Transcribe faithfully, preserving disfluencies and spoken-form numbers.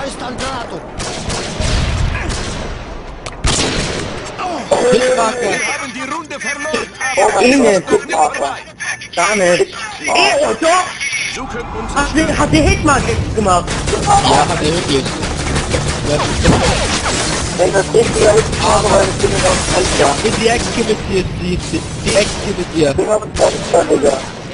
sei stancato. Wir haben die Runde verloren. Aber nicht vorbei. Damit. Oh, doch. Hat der hat der Hitmark gemacht. Ja, hat der Hit. Wenn das richtig ist, aber wenn es nicht ganz falsch ist. Die Activity ist die Activity.